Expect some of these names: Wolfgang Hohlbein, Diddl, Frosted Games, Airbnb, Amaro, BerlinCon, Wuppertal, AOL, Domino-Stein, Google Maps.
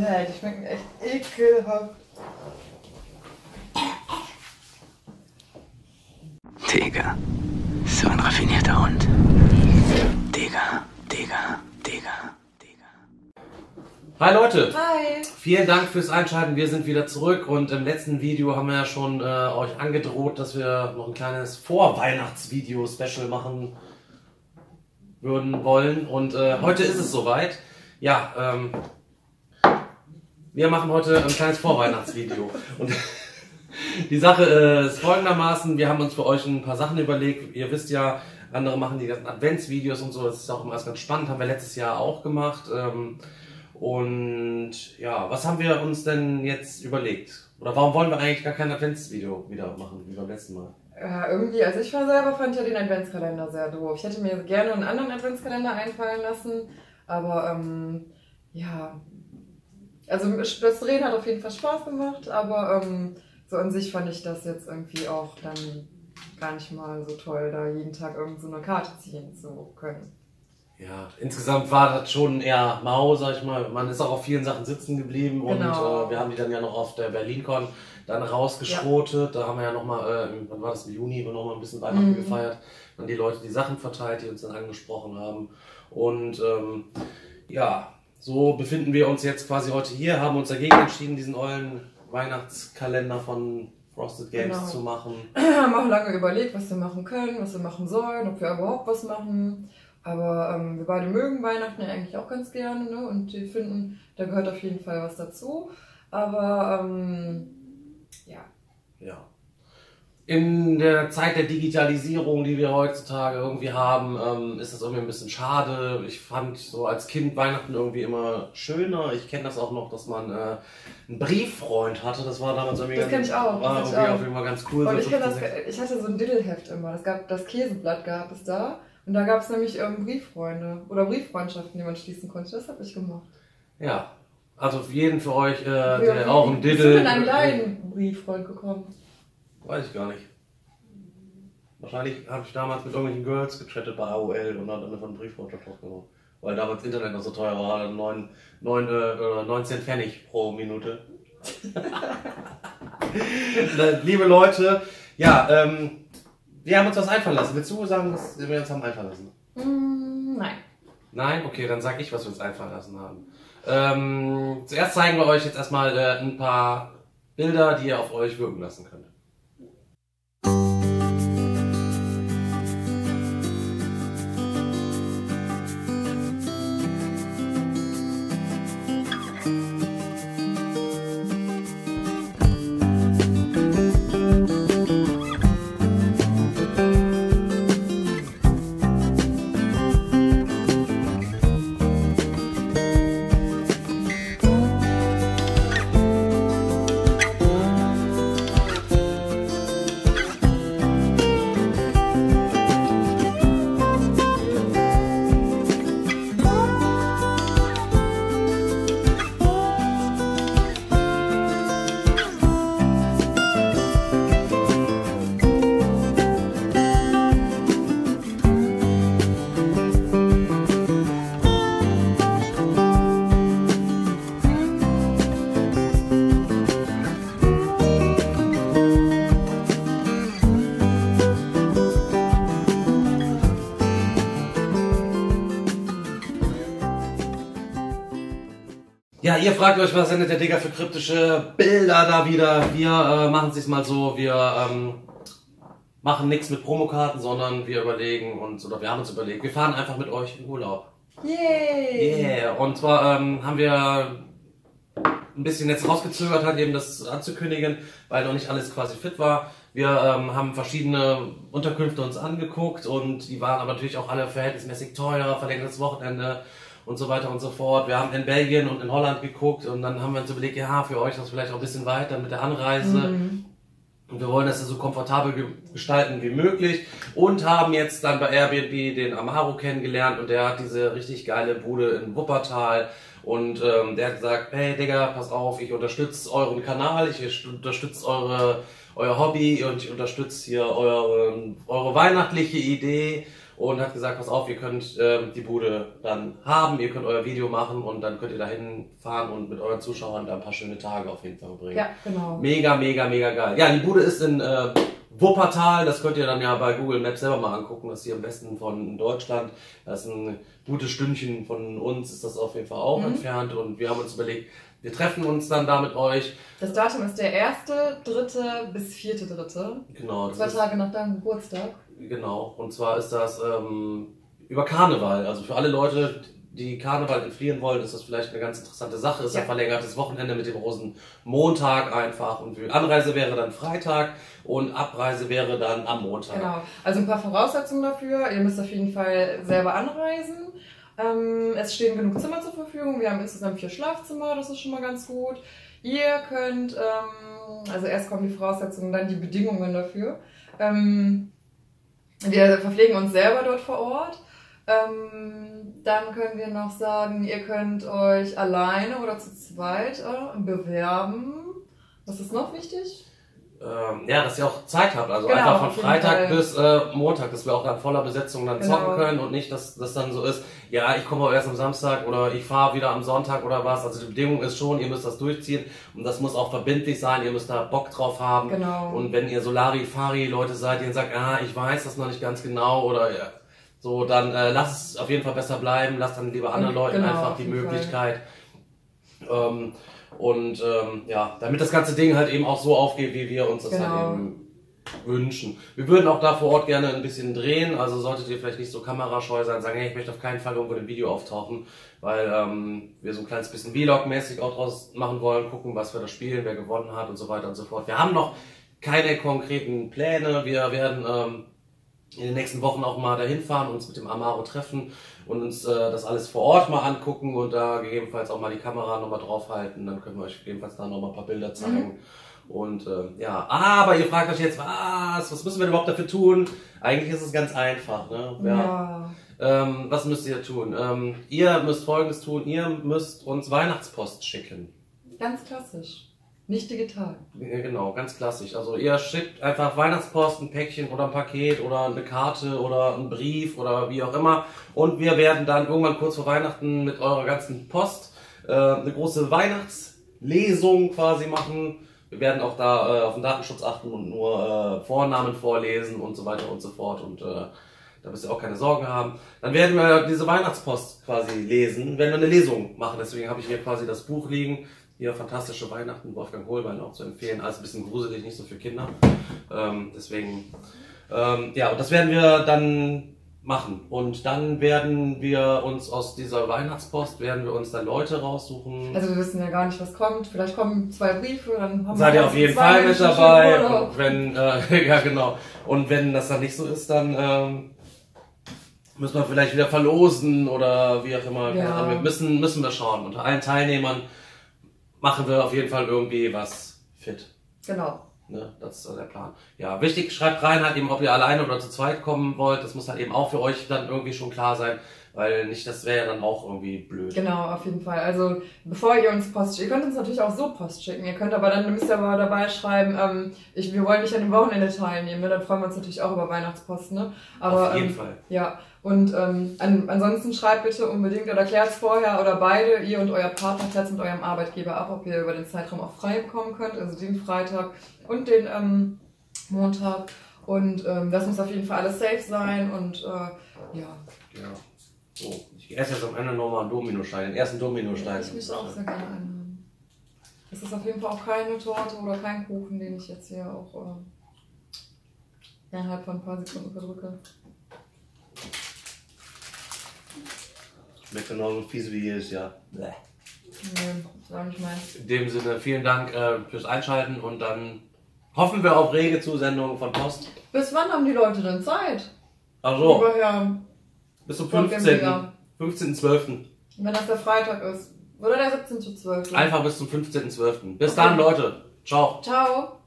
Die schmecken echt ekelhaft. Digga, so ein raffinierter Hund. Digga, Digga, Digga, Digga. Hi Leute! Hi! Vielen Dank fürs Einschalten, wir sind wieder zurück und im letzten Video haben wir ja schon euch angedroht, dass wir noch ein kleines Vorweihnachtsvideo-Special machen würden wollen und heute ist es soweit. Ja, wir machen heute ein kleines Vorweihnachtsvideo und die Sache ist folgendermaßen, wir haben uns für euch ein paar Sachen überlegt, ihr wisst ja, andere machen die ganzen Adventsvideos und so, das ist auch immer erst ganz spannend, haben wir letztes Jahr auch gemacht und ja, was haben wir uns denn jetzt überlegt? Oder warum wollen wir eigentlich gar kein Adventsvideo wieder machen, wie beim letzten Mal? Ja, irgendwie, also ich war selber, fand ja den Adventskalender sehr doof. Ich hätte mir gerne einen anderen Adventskalender einfallen lassen, aber ja, also das Drehen hat auf jeden Fall Spaß gemacht, aber so an sich fand ich das jetzt irgendwie auch dann gar nicht mal so toll, da jeden Tag irgend so eine Karte ziehen zu können. Ja, insgesamt war das schon eher mau, sag ich mal. Man ist auch auf vielen Sachen sitzen geblieben genau. Und wir haben die dann ja noch auf der BerlinCon dann rausgeschrotet. Ja. Da haben wir ja nochmal, wann war das, im Juni, nochmal ein bisschen Weihnachten gefeiert. Dann die Leute die Sachen verteilt, die uns dann angesprochen haben. Und ja, so befinden wir uns jetzt quasi heute hier, haben uns dagegen entschieden, diesen ollen Weihnachtskalender von Frosted Games zu machen. Wir haben auch lange überlegt, was wir machen können, was wir machen sollen, ob wir überhaupt was machen. Aber wir beide mögen Weihnachten ja eigentlich auch ganz gerne, ne? Und wir finden, da gehört auf jeden Fall was dazu. Aber ja. Ja. In der Zeit der Digitalisierung, die wir heutzutage irgendwie haben, ist das irgendwie ein bisschen schade. Ich fand so als Kind Weihnachten irgendwie immer schöner. Ich kenne das auch noch, dass man einen Brieffreund hatte. Das war damals irgendwie, das ganz, ich auch. War das irgendwie auch. Auf jeden Fall ganz cool. Und so ich hatte so ein Diddl-Heft immer. Das Käseblatt gab es da. Und da gab es nämlich Brieffreunde oder Brieffreundschaften, die man schließen konnte. Das habe ich gemacht. Ja, also für jeden für euch, der auch ein Diddl... Wie bist du denn an deinen Brieffreund gekommen? Weiß ich gar nicht. Wahrscheinlich habe ich damals mit irgendwelchen Girls gechattet bei AOL und dann von Brieffreundschaft aufgenommen. Weil damals Internet noch so teuer war, 19 Pfennig pro Minute. Liebe Leute, ja, wir haben uns was einfallen lassen. Willst du sagen, was wir uns haben einfallen lassen? Nein. Nein? Okay, dann sag ich, was wir uns einfallen lassen haben. Zuerst zeigen wir euch jetzt erstmal ein paar Bilder, die ihr auf euch wirken lassen könnt. Ja, ihr fragt euch, was sendet der Digga für kryptische Bilder da wieder? Wir machen es diesmal so, wir machen nichts mit Promokarten, sondern wir überlegen uns, oder wir haben uns überlegt, wir fahren einfach mit euch in Urlaub. Yay! Yeah. Und zwar haben wir ein bisschen jetzt rausgezögert, halt eben das anzukündigen, weil noch nicht alles quasi fit war. Wir haben verschiedene Unterkünfte uns angeguckt und die waren aber natürlich auch alle verhältnismäßig teuer, verlängertes Wochenende und so weiter und so fort. Wir haben in Belgien und in Holland geguckt und dann haben wir uns überlegt, ja, für euch ist das vielleicht auch ein bisschen weiter mit der Anreise. Und wir wollen das so komfortabel gestalten wie möglich und haben jetzt dann bei Airbnb den Amaro kennengelernt und der hat diese richtig geile Bude in Wuppertal und der hat gesagt, hey Digga, pass auf, ich unterstütze euren Kanal, ich unterstütze euer Hobby und ich unterstütze hier eure weihnachtliche Idee. und hat gesagt, pass auf, ihr könnt die Bude dann haben, ihr könnt euer Video machen und dann könnt ihr dahin fahren und mit euren Zuschauern da ein paar schöne Tage auf jeden Fall verbringen. Ja, genau. Mega, mega, mega geil. Ja, die Bude ist in Wuppertal, das könnt ihr dann ja bei Google Maps selber mal angucken, das ist hier im Westen von Deutschland, das ist ein gutes Stündchen von uns, ist das auf jeden Fall auch entfernt und wir haben uns überlegt, wir treffen uns dann da mit euch. Das Datum ist der 1.3. bis 4.3. Genau. 2 Tage nach deinem Geburtstag. Genau, und zwar ist das über Karneval, also für alle Leute, die Karneval entfliehen wollen, ist das vielleicht eine ganz interessante Sache. Es ist ja ein verlängertes Wochenende mit dem Rosenmontag einfach. Und die Anreise wäre dann Freitag und Abreise wäre dann am Montag. Genau. Also ein paar Voraussetzungen dafür. Ihr müsst auf jeden Fall selber anreisen. Es stehen genug Zimmer zur Verfügung. Wir haben insgesamt 4 Schlafzimmer, das ist schon mal ganz gut. Ihr könnt, also erst kommen die Voraussetzungen, dann die Bedingungen dafür. Wir verpflegen uns selber dort vor Ort. Dann können wir noch sagen, ihr könnt euch alleine oder zu zweit bewerben. Was ist noch wichtig? Ja, dass ihr auch Zeit habt. Also genau, einfach von Freitag bis Montag, dass wir auch dann voller Besetzung dann zocken können und nicht, dass das dann so ist, ja, ich komme aber erst am Samstag oder ich fahre wieder am Sonntag oder was. Also die Bedingung ist schon, ihr müsst das durchziehen und das muss auch verbindlich sein, ihr müsst da Bock drauf haben. Genau. Und wenn ihr Solari-Fari-Leute seid, die dann sagt, ah, ich weiß das noch nicht ganz genau oder ja, so, dann lasst es auf jeden Fall besser bleiben, lasst dann lieber anderen Leuten einfach die Möglichkeit. Ja, damit das ganze Ding halt eben auch so aufgeht, wie wir uns das halt eben wünschen. Wir würden auch da vor Ort gerne ein bisschen drehen, also solltet ihr vielleicht nicht so kamerascheu sein, sagen, hey, ich möchte auf keinen Fall irgendwo im Video auftauchen, weil wir so ein kleines bisschen Vlog-mäßig auch draus machen wollen, gucken, was wir da spielen, wer gewonnen hat und so weiter und so fort. Wir haben noch keine konkreten Pläne, wir werden in den nächsten Wochen auch mal dahin fahren, uns mit dem Amaro treffen und uns das alles vor Ort mal angucken und da gegebenenfalls auch mal die Kamera nochmal draufhalten. Dann können wir euch gegebenenfalls da nochmal ein paar Bilder zeigen. Und ja, aber ihr fragt euch jetzt, was müssen wir denn überhaupt dafür tun? Eigentlich ist es ganz einfach, ne? Ja. Was müsst ihr tun? Ihr müsst Folgendes tun, ihr müsst uns Weihnachtspost schicken. Ganz klassisch. Nicht digital. Genau, ganz klassisch. Also ihr schickt einfach Weihnachtspost, ein Päckchen oder ein Paket oder eine Karte oder einen Brief oder wie auch immer. Und wir werden dann irgendwann kurz vor Weihnachten mit eurer ganzen Post eine große Weihnachtslesung quasi machen. Wir werden auch da auf den Datenschutz achten und nur Vornamen vorlesen und so weiter und so fort. Und da müsst ihr auch keine Sorgen haben. Dann werden wir diese Weihnachtspost quasi lesen, werden wir eine Lesung machen. Deswegen habe ich hier quasi das Buch liegen. Hier, Fantastische Weihnachten, Wolfgang Hohlbein auch zu empfehlen. Alles ein bisschen gruselig, nicht so für Kinder. Deswegen, ja, und das werden wir dann machen. Und dann werden wir uns aus dieser Weihnachtspost, werden wir uns dann Leute raussuchen. Also wir wissen ja gar nicht, was kommt. Vielleicht kommen 2 Briefe, dann haben wir... Seid ihr auf jeden Fall mit dabei. Und wenn, ja, genau. Und wenn das dann nicht so ist, dann... müssen wir vielleicht wieder verlosen oder wie auch immer. Ja. Wir müssen wir schauen. Unter allen Teilnehmern machen wir auf jeden Fall irgendwie was fit. Genau. Ne? Das ist der Plan. Ja, wichtig, schreibt rein halt eben, ob ihr alleine oder zu zweit kommen wollt. Das muss halt eben auch für euch dann irgendwie schon klar sein, weil nicht, das wäre ja dann auch irgendwie blöd. Genau, auf jeden Fall. Also bevor ihr uns Post schickt, ihr könnt uns natürlich auch so Post schicken. Ihr könnt aber dann, müsst ihr aber dabei schreiben, wir wollen nicht an dem Wochenende teilnehmen. Ne? Dann freuen wir uns natürlich auch über Weihnachtspost. Ne? Aber, auf jeden Fall. Ja. Und ansonsten schreibt bitte unbedingt oder klärt es vorher oder beide, ihr und euer Partner, klärt es mit eurem Arbeitgeber ab, ob ihr über den Zeitraum auch frei bekommen könnt, also den Freitag und den Montag. Und das muss auf jeden Fall alles safe sein und ja. So, ich esse jetzt am Ende nochmal einen Domino-Stein, den ersten Domino-Stein. Ich möchte auch sehr gerne einen haben. Es ist auf jeden Fall auch keine Torte oder kein Kuchen, den ich jetzt hier auch innerhalb von ein paar Sekunden verdrücke. Schmeckt genauso fies wie jedes Jahr. Bäh. Nee, das war nicht meins. In dem Sinne, vielen Dank fürs Einschalten und dann hoffen wir auf rege Zusendungen von Post. Bis wann haben die Leute denn Zeit? Ach so. Bis zum 15.12. Wenn das der Freitag ist. Oder der 17.12. Einfach bis zum 15.12. Bis dann, Leute. Ciao. Ciao.